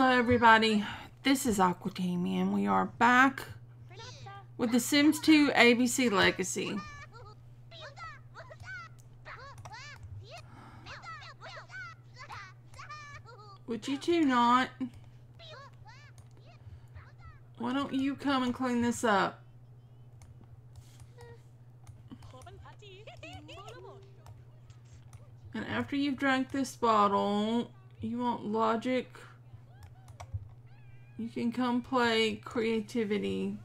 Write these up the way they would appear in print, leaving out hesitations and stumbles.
Hello everybody, this is Aquatami and we are back with The Sims 2 ABC Legacy. Would you two not? Why don't you come and clean this up? And after you've drank this bottle, you want logic? You can come play creativity.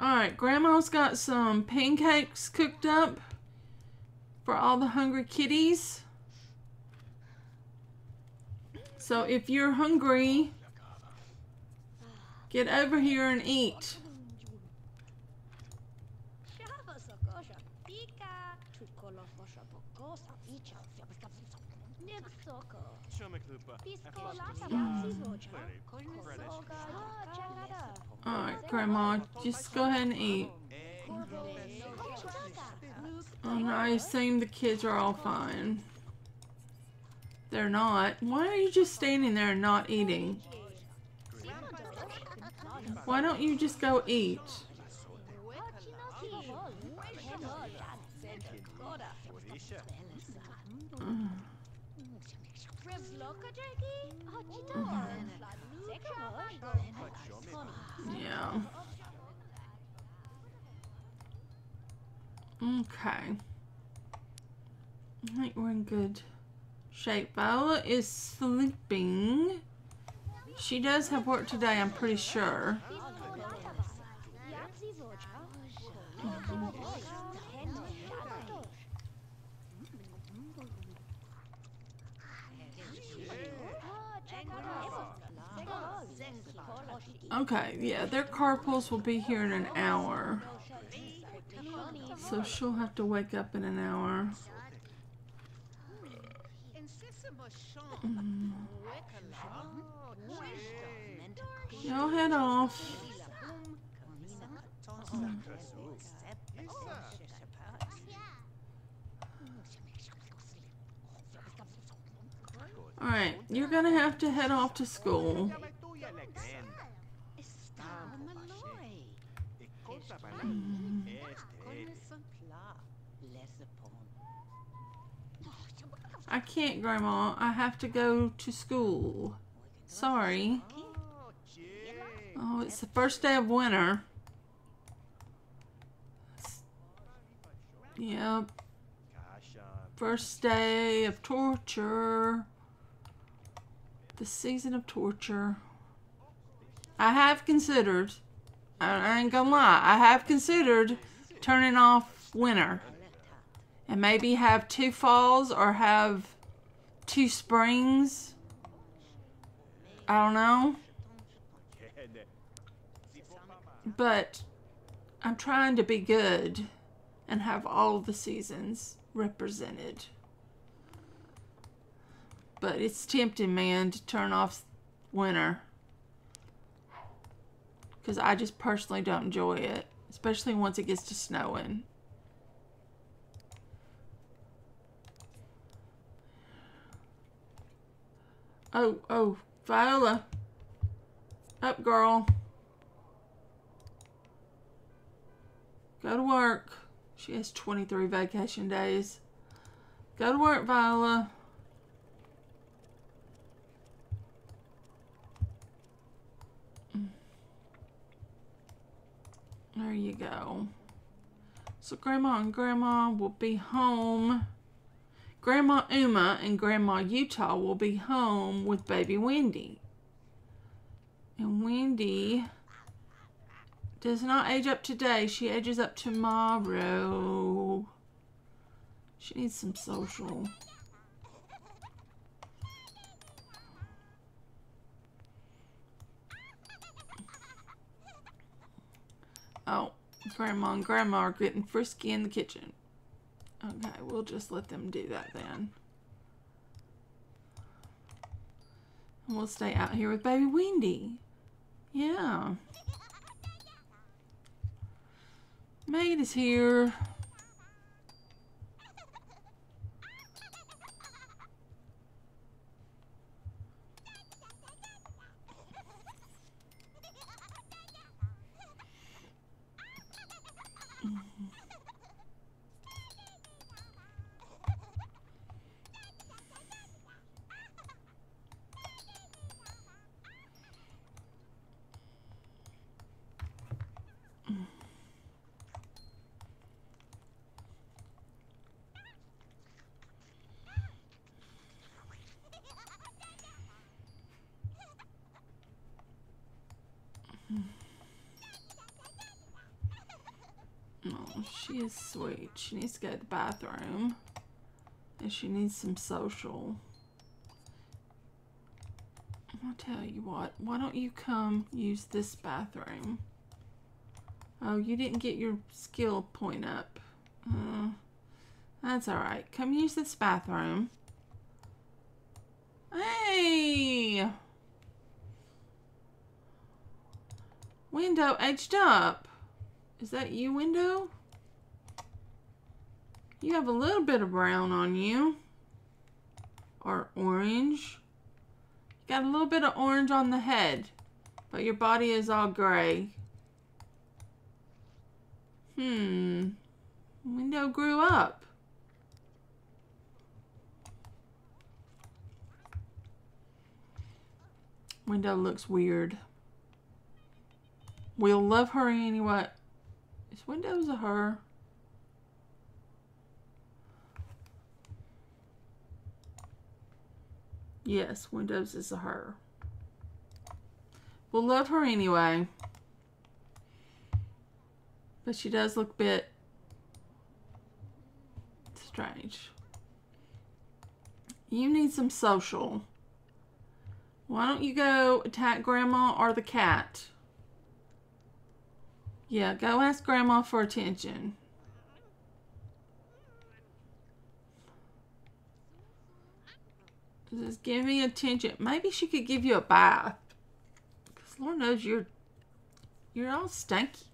Alright, Grandma's got some pancakes cooked up for all the hungry kitties. So if you're hungry, get over here and eat. Alright, Grandma, just go ahead and eat. And I assume the kids are all fine. They're not. Why are you just standing there and not eating? Why don't you just go eat? Yeah. Okay. I think we're in good shape. Viola is sleeping. She does have work today, I'm pretty sure. Okay, yeah, their carpools will be here in an hour. So she'll have to wake up in an hour. Y'all head off. Alright, you're gonna have to head off to school. I can't, Grandma. I have to go to school. Sorry. Oh, it's the first day of winter. Yep. First day of torture. The season of torture. I have considered, I ain't gonna lie, I have considered turning off winter. And maybe have 2 falls or have 2 springs. I don't know. But I'm trying to be good and have all of the seasons represented. But it's tempting, man, to turn off winter. Because I just personally don't enjoy it. Especially once it gets to snowing. Oh, Viola. Up, girl. Go to work. She has 23 vacation days. Go to work, Viola. There you go. So Grandma and Grandma will be home. Grandma Uma and Grandma Utah will be home with baby Wendy. And Wendy does not age up today. She ages up tomorrow. She needs some social. Oh, Grandma and Grandma are getting frisky in the kitchen. Okay, we'll just let them do that then. And we'll stay out here with baby Wendy. Yeah. Maid is here. She is sweet. She needs to go to the bathroom. And she needs some social. I'm going to tell you what. Why don't you come use this bathroom? Oh, you didn't get your skill point up. That's alright. Come use this bathroom. Hey! Window edged up. Is that you, window? You have a little bit of brown on you. Or orange. You got a little bit of orange on the head. But your body is all gray. Window grew up. Window looks weird. We'll love her anyway. Is Windows a her? Yes, Windows is a her. We'll love her anyway. But she does look a bit strange. You need some social. Why don't you go attack Grandma or the cat? Yeah, go ask Grandma for attention. Just give me attention. Maybe she could give you a bath. Because Lord knows you're all stinky.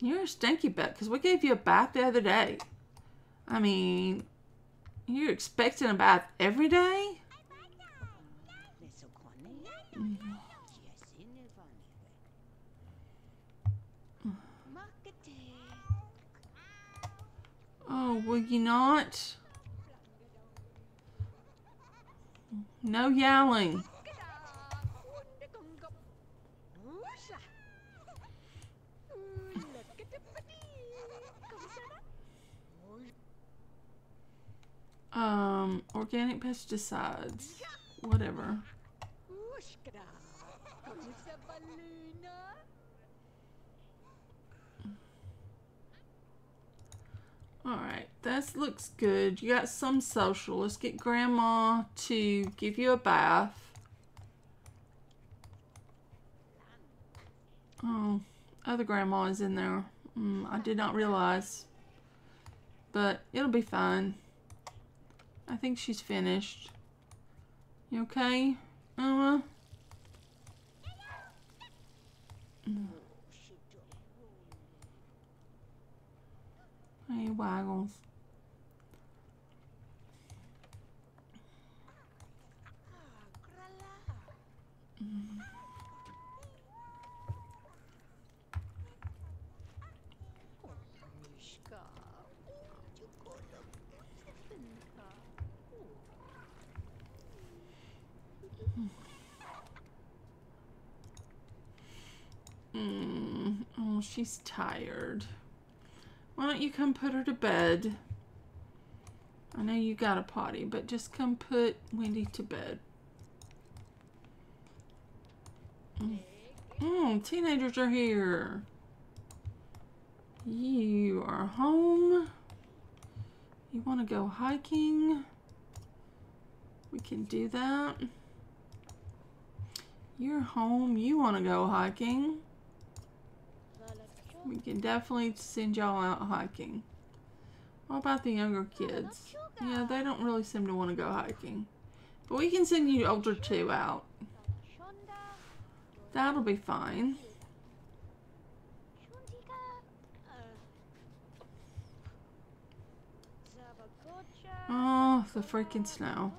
You're a stinky butt. Because we gave you a bath the other day. I mean, you're expecting a bath every day? Oh, will you not? No yelling. Organic pesticides. Whatever. Alright, that looks good. You got some social. Let's get Grandma to give you a bath. Oh, other Grandma is in there. I did not realize. But it'll be fine. I think she's finished. You okay, Emma? Hey, Waggles. Oh, she's tired. Why don't you come put her to bed? I know you got a potty, but just come put Wendy to bed. Teenagers are here. You are home. You want to go hiking? We can do that. You're home. You want to go hiking? We can definitely send y'all out hiking. What about the younger kids? Yeah, they don't really seem to want to go hiking. But we can send you older two out. That'll be fine. Oh, the freaking snow.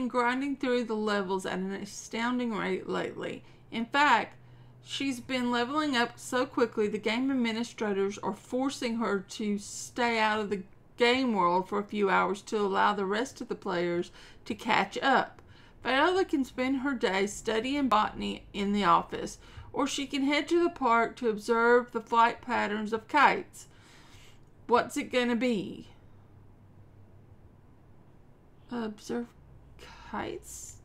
been grinding through the levels at an astounding rate lately. In fact, she's been leveling up so quickly the game administrators are forcing her to stay out of the game world for a few hours to allow the rest of the players to catch up. Viola can spend her day studying botany in the office, or she can head to the park to observe the flight patterns of kites. What's it gonna be? Observe kites?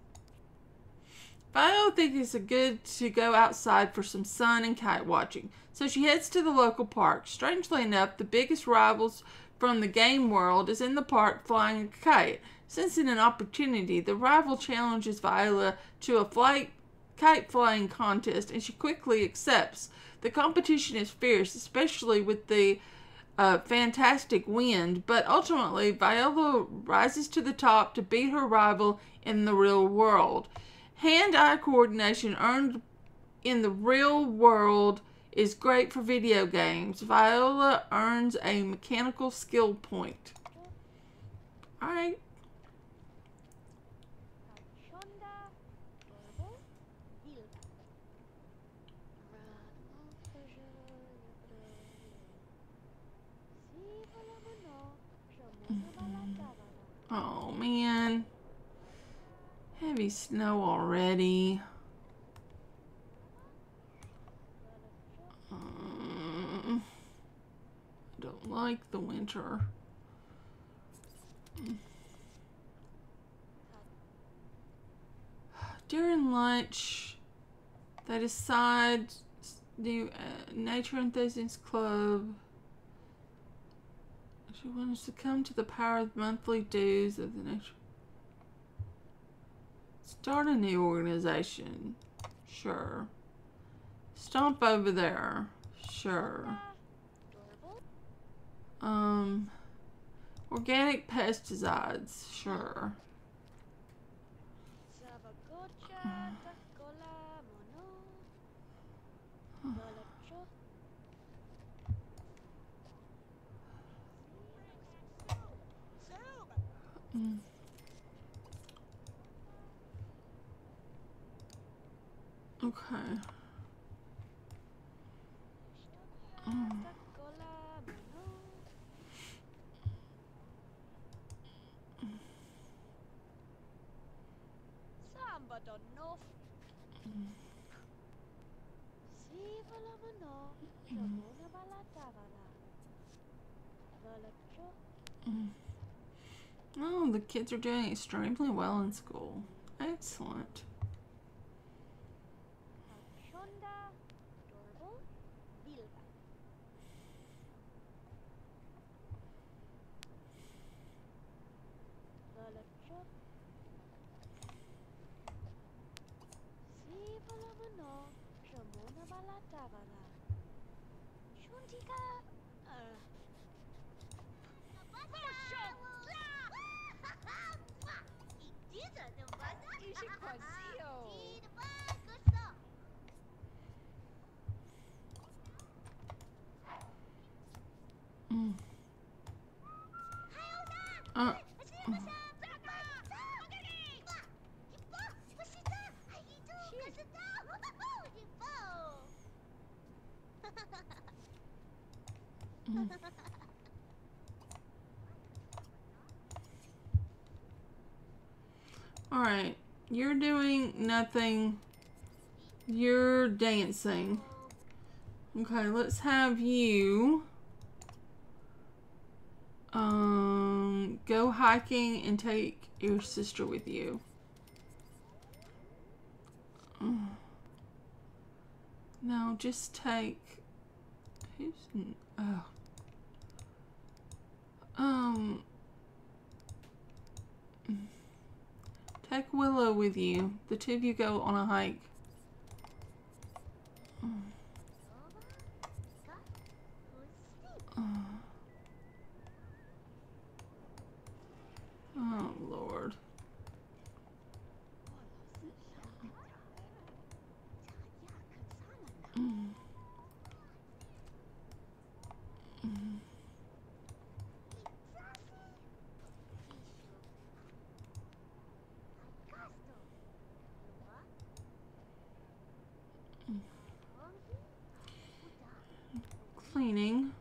Viola thinks it's good to go outside for some sun and kite watching, so she heads to the local park. Strangely enough, the biggest rivals from the game world is in the park flying a kite. Sensing an opportunity, the rival challenges Viola to a kite flying contest, and she quickly accepts. The competition is fierce, especially with the fantastic wind, but ultimately Viola rises to the top to beat her rival in the real world. Hand-eye coordination earned in the real world is great for video games. Viola earns a mechanical skill point. Alright. Oh, man. Heavy snow already. I don't like the winter. During lunch, they decide the Nature Enthusiast Club. She wants to succumb to the power of monthly dues of the nature. Start a new organization. Sure. Stomp over there. Sure. Organic pesticides. Sure. Okay. Oh, the kids are doing extremely well in school. Excellent. Alright, you're doing nothing. You're dancing. Okay, let's have you go hiking and take your sister with you. No, just take take Willow with you. The two of you go on a hike. Oh, Lord. Cleaning.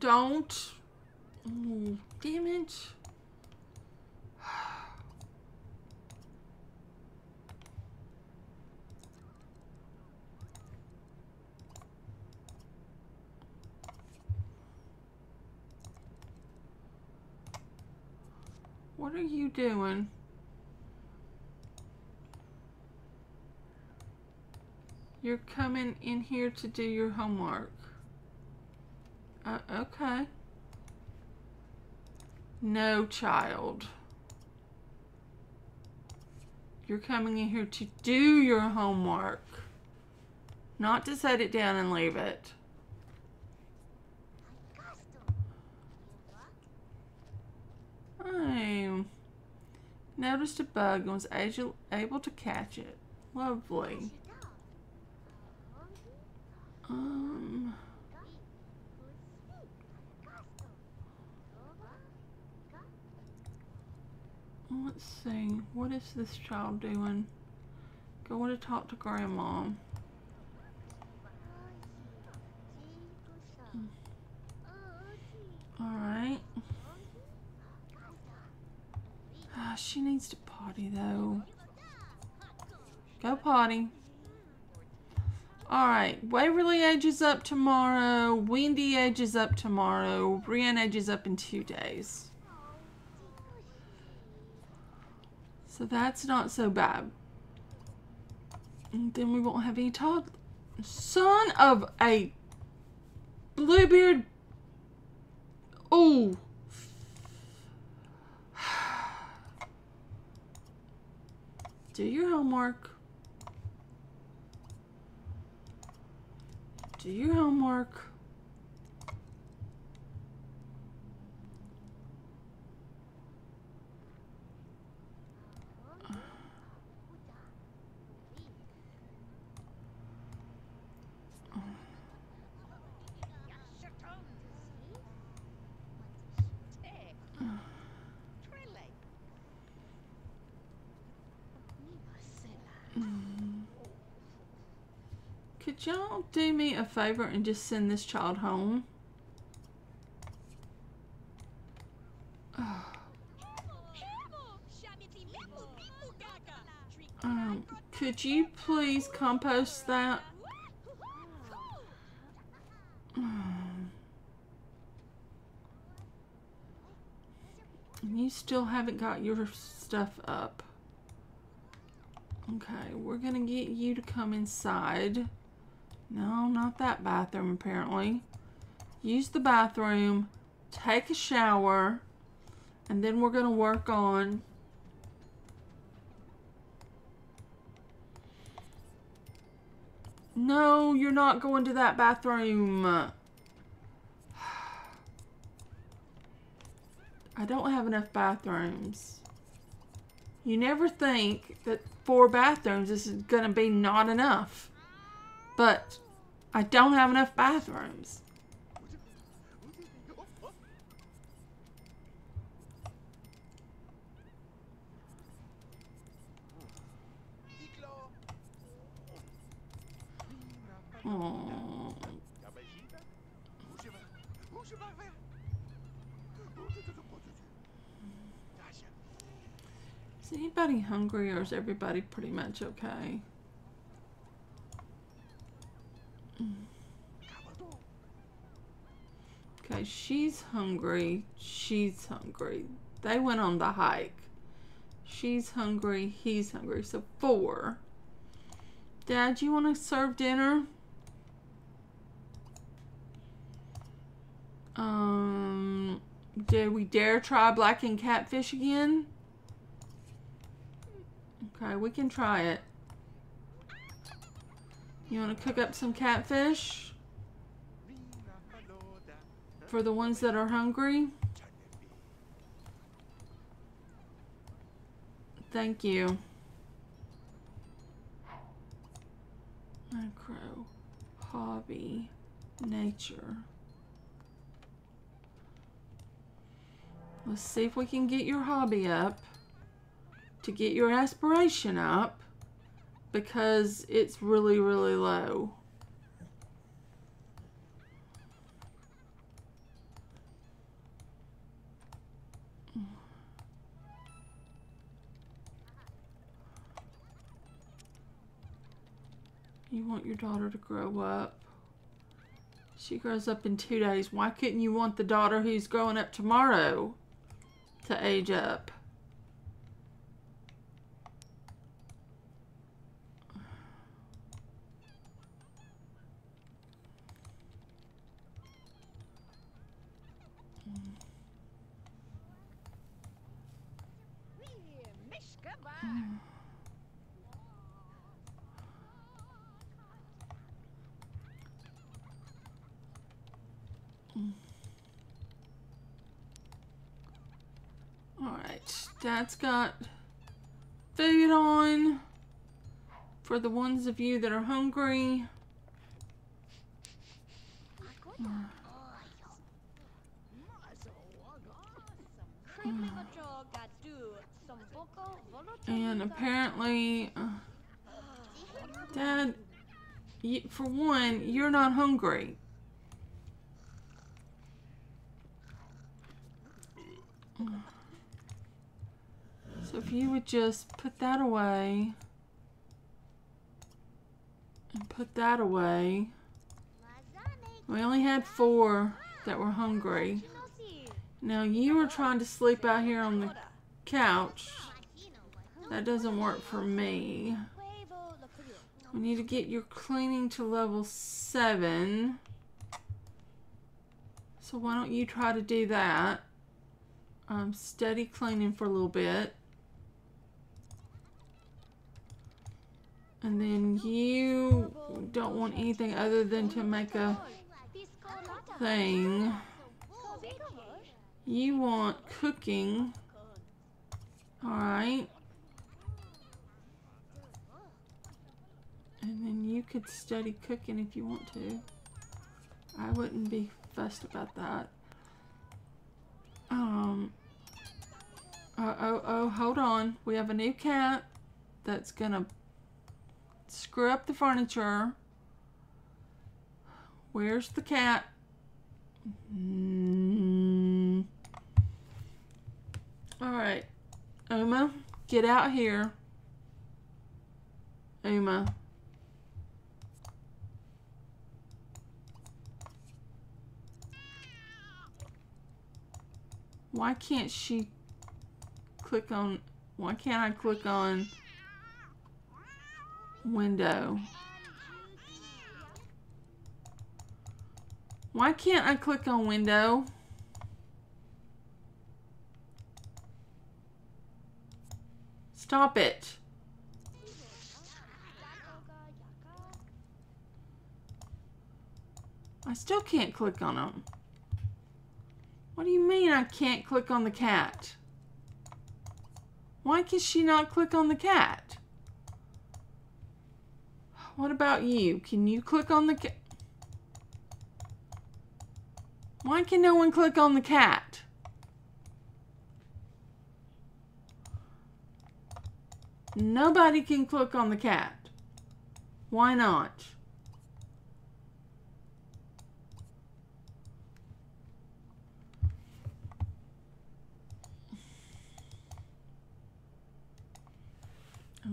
Don't. Oh, damn it. What are you doing? You're coming in here to do your homework. Okay. No, child. You're coming in here to do your homework. Not to set it down and leave it. I noticed a bug and was able to catch it. Lovely. Let's see. What is this child doing? Going to talk to Grandma. Alright. Ah, she needs to potty though. Go potty. Alright. Waverly edges up tomorrow. Wendy edges up tomorrow. Brienne edges up in 2 days. So that's not so bad. And then we won't have any toddlers. Son of a Bluebeard. Oh. Do your homework. Do your homework. Could y'all do me a favor and just send this child home? Could you please compost that? You still haven't got your stuff up. Okay, we're gonna get you to come inside. No, not that bathroom, apparently. Use the bathroom, take a shower, and then we're going to work on... No, you're not going to that bathroom. I don't have enough bathrooms. You never think that 4 bathrooms is going to be not enough. But I don't have enough bathrooms. Oh. Is anybody hungry or is everybody pretty much okay? Okay, she's hungry. She's hungry. They went on the hike. She's hungry. He's hungry. So 4. Dad, you want to serve dinner? Did we dare try blackened catfish again? Okay, we can try it. You want to cook up some catfish? For the ones that are hungry? Thank you. Micro. Hobby. Nature. Let's see if we can get your hobby up to get your aspiration up, because it's really, really low. You want your daughter to grow up. She grows up in 2 days. Why couldn't you want the daughter who's growing up tomorrow to age up? Alright, Dad's got food on for the ones of you that are hungry. And apparently, Dad, for one, you're not hungry. So if you would just put that away and put that away. We only had 4 that were hungry. Now you were trying to sleep out here on the couch. That doesn't work for me. We need to get your cleaning to level 7. So why don't you try to do that? Steady cleaning for a little bit. And then you don't want anything other than to make a thing. You want cooking. Alright. And then you could study cooking if you want to. I wouldn't be fussed about that. Hold on. We have a new cat that's gonna screw up the furniture. Where's the cat? Alright. Uma, get out here. Uma. Why can't she click on... Why can't I click on window? Why can't I click on window? Stop it. I still can't click on them. What do you mean I can't click on the cat? Why can she not click on the cat? What about you? Can you click on the cat? Why can no one click on the cat? Nobody can click on the cat. Why not?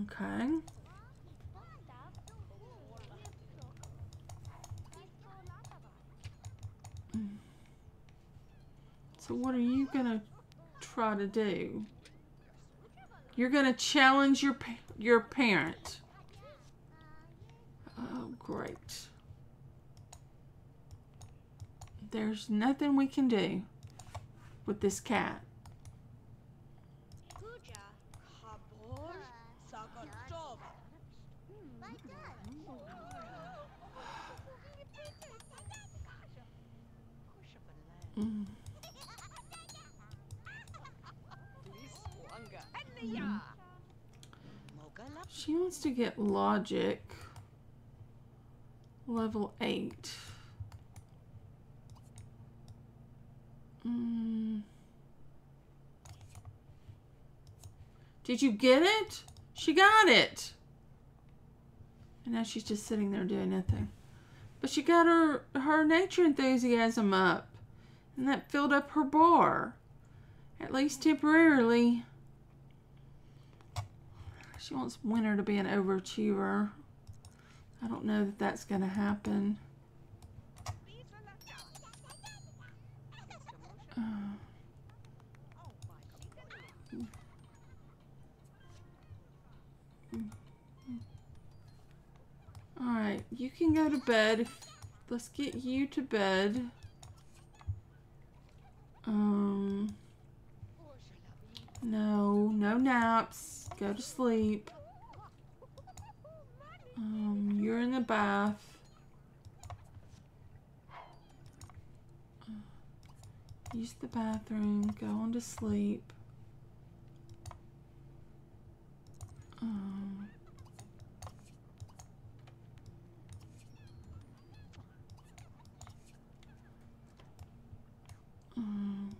Okay. So what are you gonna try to do? You're gonna challenge your parent. Oh, great. There's nothing we can do with this cat. Mm. Mm. She wants to get logic level 8. Mm. Did you get it? She got it. And now she's just sitting there doing nothing. But she got her nature enthusiasm up. And that filled up her bar. At least temporarily. She wants Winter to be an overachiever. I don't know that that's going to happen. Alright, you can go to bed. Let's get you to bed. No naps. Go to sleep. You're in the bath. Use the bathroom. Go on to sleep.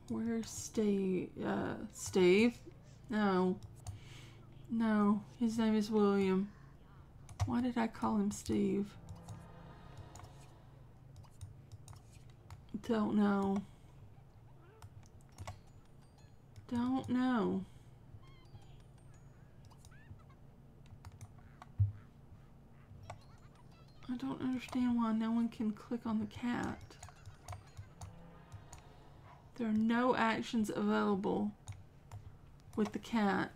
Where's Steve? Steve? No. No. His name is William. Why did I call him Steve? Don't know. Don't know. I don't understand why no one can click on the cat. There are no actions available with the cat.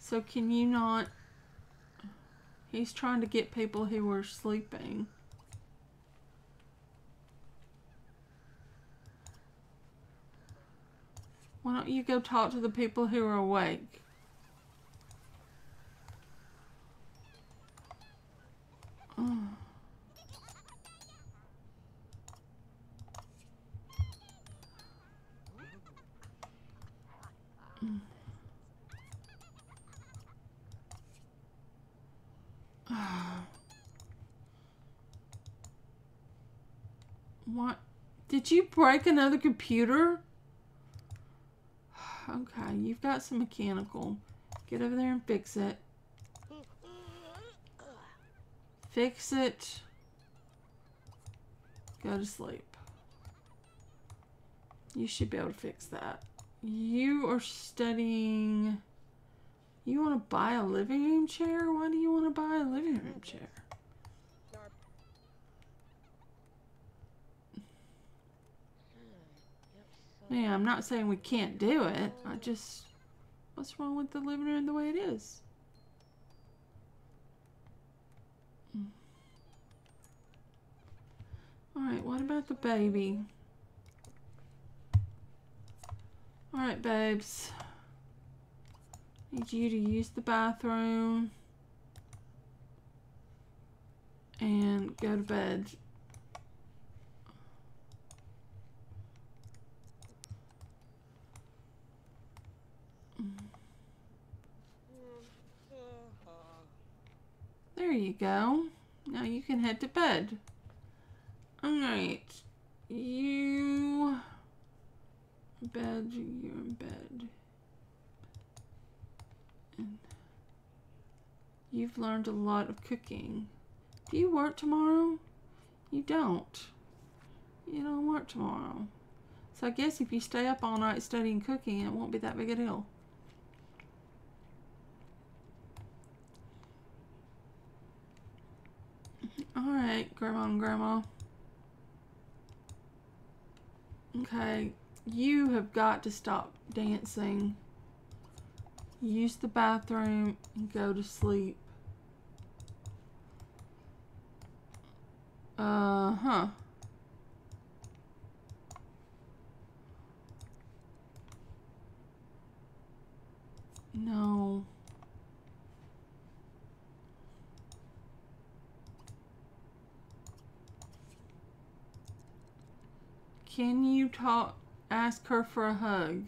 So can you not? He's trying to get people who are sleeping. Why don't you go talk to the people who are awake? Oh. Mm. Oh. What? Did you break another computer? Okay, you've got some mechanical. Get over there and fix it. Fix it. Go to sleep. You should be able to fix that. You are studying. You want to buy a living room chair? Why do you want to buy a living room chair? Yeah, I'm not saying we can't do it. I just... What's wrong with the living room the way it is? Alright, what about the baby? Alright, babes. Need you to use the bathroom. And go to bed. There you go. Now you can head to bed. Alright. You... Bed, you're in bed. And you've learned a lot of cooking. Do you work tomorrow? You don't. You don't work tomorrow. So I guess if you stay up all night studying cooking, it won't be that big a deal. Alright, Grandma and Grandma. Okay, you have got to stop dancing. Use the bathroom and go to sleep. Uh-huh. No. Can you talk? Ask her for a hug.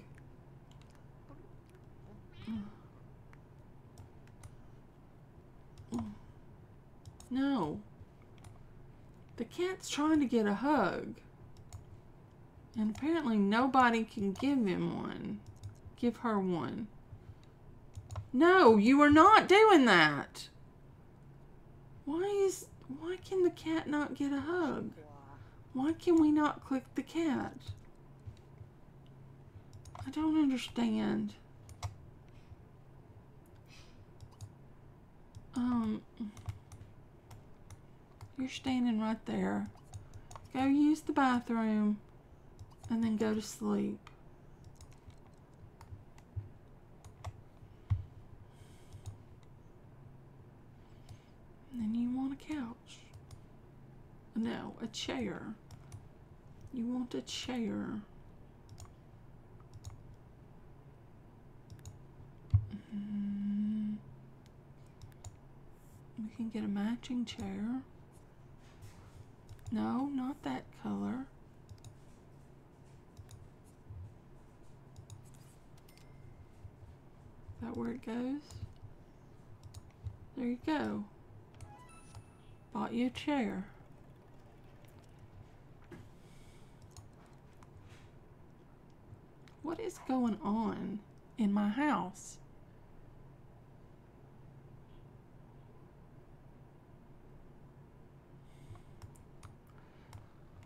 No. The cat's trying to get a hug. And apparently nobody can give him one. Give her one. No, you are not doing that. Why can the cat not get a hug? Why can we not click the cat? I don't understand. You're standing right there. Go use the bathroom and then go to sleep. And then you want a couch. No, a chair. You want a chair. We can get a matching chair. No, not that color. Is that where it goes? There you go. Bought you a chair. What is going on in my house?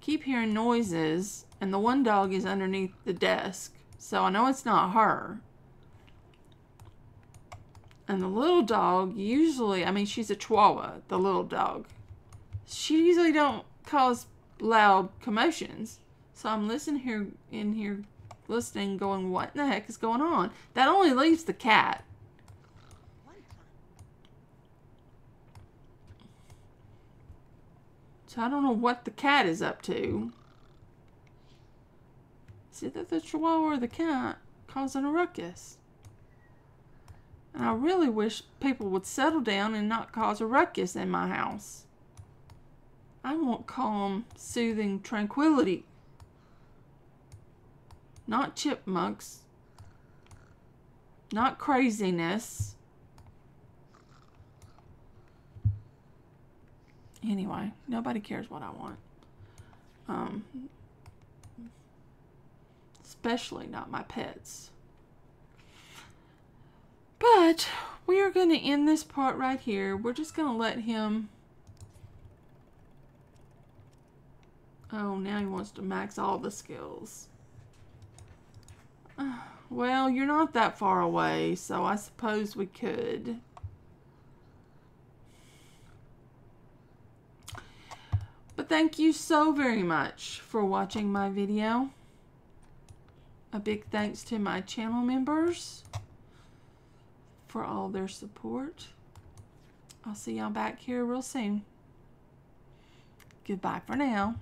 Keep hearing noises, and the one dog is underneath the desk, so I know it's not her. And the little dog usually, I mean, she's a Chihuahua, the little dog. She usually don't cause loud commotions, so I'm listening here, listening, going, what in the heck is going on? That only leaves the cat. So I don't know what the cat is up to. Is it that the Chihuahua or the cat causing a ruckus? And I really wish people would settle down and not cause a ruckus in my house. I want calm, soothing tranquility. Not chipmunks. Not craziness. Anyway, nobody cares what I want. Especially not my pets. But we are going to end this part right here. We're just going to let him... Oh, now he wants to max all the skills. Well, you're not that far away, so I suppose we could. But thank you so very much for watching my video. A big thanks to my channel members for all their support. I'll see y'all back here real soon. Goodbye for now.